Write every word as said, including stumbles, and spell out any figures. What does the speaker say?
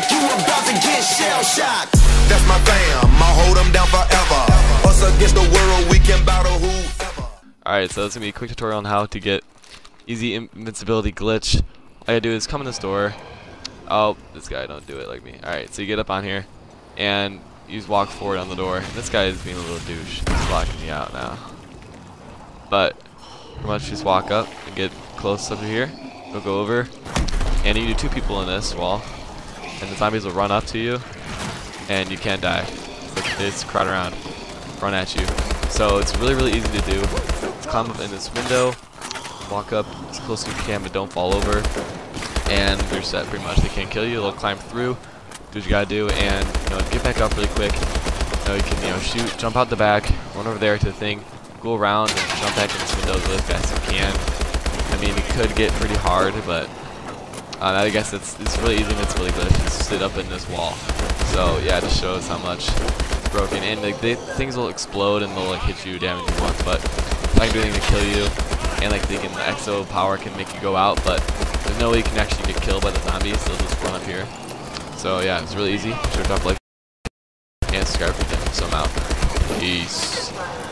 like you about to get shell-shocked. That's my fam, I'll hold them down forever. Us against the world, we can battle whoever. Alright, so that's going to be a quick tutorial on how to get easy invincibility glitch. All you gotta do is come in the store. Oh, this guy don't do it like me. Alright, so you get up on here, and you just walk forward on the door. This guy is being a little douche. He's blocking me out now. But pretty much just walk up and get close up to here. You'll go over, and you do two people in this wall, and the zombies will run up to you, and you can't die. They just crowd around, run at you. So it's really, really easy to do. Just climb up in this window, walk up as close as you can, but don't fall over, and you're set pretty much. They can't kill you. They'll climb through, do what you gotta do, and you know, get back up really quick. You know, you can you know shoot, jump out the back, run over there to the thing, go around and jump back in this window as fast as you can. I mean, it could get pretty hard, but uh, I guess it's it's really easy and it's really good. Just sit up in this wall. So yeah, it just shows how much it's broken, and like they, things will explode and they'll like hit you, damage you once, but it's not gonna do anything to kill you. And like they can, the exo power can make you go out, but there's no way you can actually get killed by the zombies. They'll just run up here. So yeah, it's really easy. Sure, drop like and subscribe for them. So I'm out. Peace.